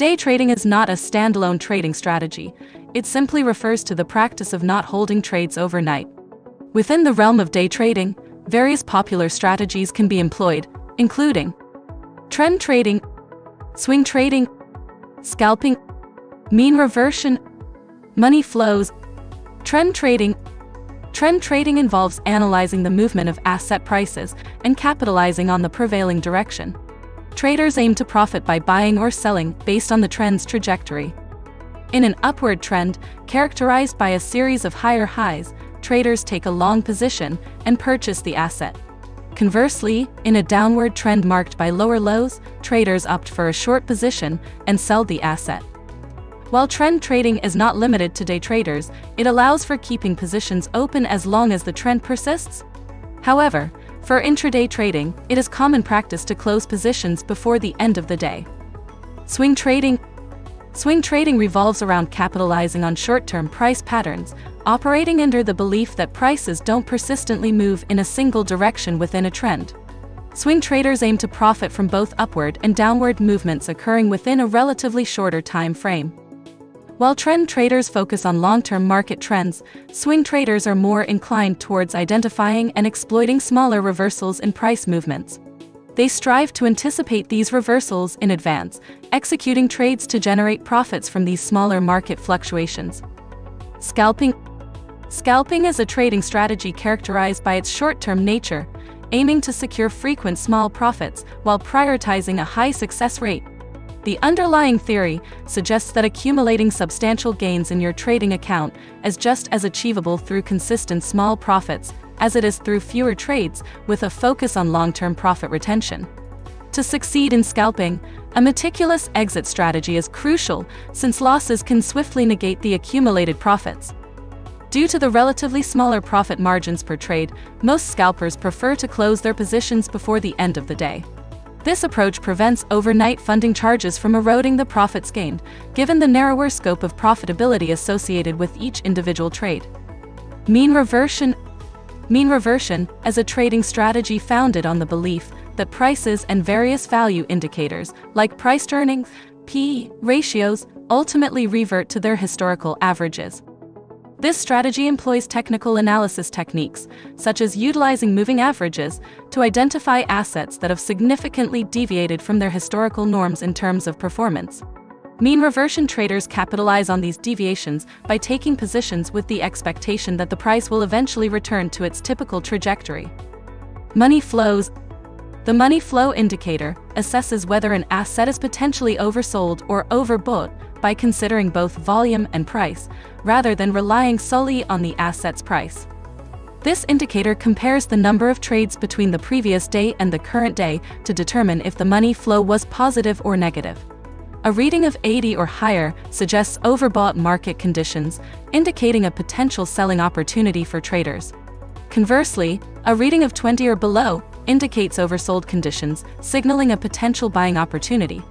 Day trading is not a standalone trading strategy. It simply refers to the practice of not holding trades overnight. Within the realm of day trading, various popular strategies can be employed, including trend trading, swing trading, scalping, mean reversion, money flows. Trend trading involves analyzing the movement of asset prices and capitalizing on the prevailing direction. Traders aim to profit by buying or selling based on the trend's trajectory. In an upward trend, characterized by a series of higher highs, traders take a long position and purchase the asset. Conversely, in a downward trend marked by lower lows, traders opt for a short position and sell the asset. While trend trading is not limited to day traders, it allows for keeping positions open as long as the trend persists. However, for intraday trading, it is common practice to close positions before the end of the day. Swing trading revolves around capitalizing on short-term price patterns, operating under the belief that prices don't persistently move in a single direction within a trend. Swing traders aim to profit from both upward and downward movements occurring within a relatively shorter time frame. While trend traders focus on long-term market trends, swing traders are more inclined towards identifying and exploiting smaller reversals in price movements. They strive to anticipate these reversals in advance, executing trades to generate profits from these smaller market fluctuations. Scalping is a trading strategy characterized by its short-term nature, aiming to secure frequent small profits while prioritizing a high success rate. The underlying theory suggests that accumulating substantial gains in your trading account is just as achievable through consistent small profits as it is through fewer trades, with a focus on long-term profit retention. To succeed in scalping, a meticulous exit strategy is crucial since losses can swiftly negate the accumulated profits. Due to the relatively smaller profit margins per trade, most scalpers prefer to close their positions before the end of the day. This approach prevents overnight funding charges from eroding the profits gained, given the narrower scope of profitability associated with each individual trade. Mean reversion is a trading strategy founded on the belief that prices and various value indicators, like price-to-earnings (P/E) ratios, ultimately revert to their historical averages. This strategy employs technical analysis techniques, such as utilizing moving averages, to identify assets that have significantly deviated from their historical norms in terms of performance. Mean reversion traders capitalize on these deviations by taking positions with the expectation that the price will eventually return to its typical trajectory. Money flows. The money flow indicator assesses whether an asset is potentially oversold or overbought by considering both volume and price, rather than relying solely on the asset's price. This indicator compares the number of trades between the previous day and the current day to determine if the money flow was positive or negative. A reading of 80 or higher suggests overbought market conditions, indicating a potential selling opportunity for traders. Conversely, a reading of 20 or below indicates oversold conditions, signaling a potential buying opportunity.